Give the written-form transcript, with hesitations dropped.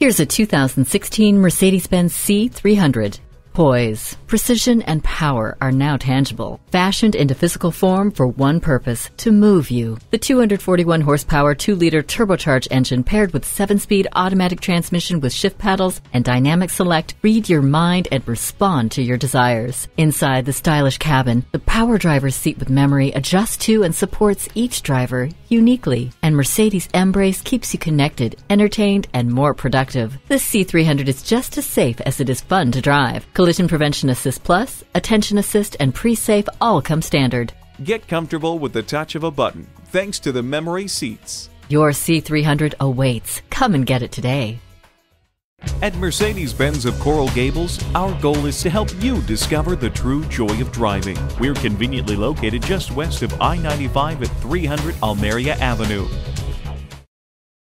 Here's a 2016 Mercedes-Benz C300. Poise, precision, and power are now tangible, fashioned into physical form for one purpose, to move you. The 241-horsepower 2-liter turbocharged engine paired with 7-speed automatic transmission with shift paddles and Dynamic Select read your mind and respond to your desires. Inside the stylish cabin, the power driver's seat with memory adjusts to and supports each driver uniquely, and Mercedes M-Brace keeps you connected, entertained, and more productive. This C300 is just as safe as it is fun to drive. Collision Prevention Assist Plus, Attention Assist, and Pre-Safe all come standard. Get comfortable with the touch of a button thanks to the memory seats. Your C300 awaits. Come and get it today. At Mercedes-Benz of Coral Gables, our goal is to help you discover the true joy of driving. We're conveniently located just west of I-95 at 300 Almeria Avenue.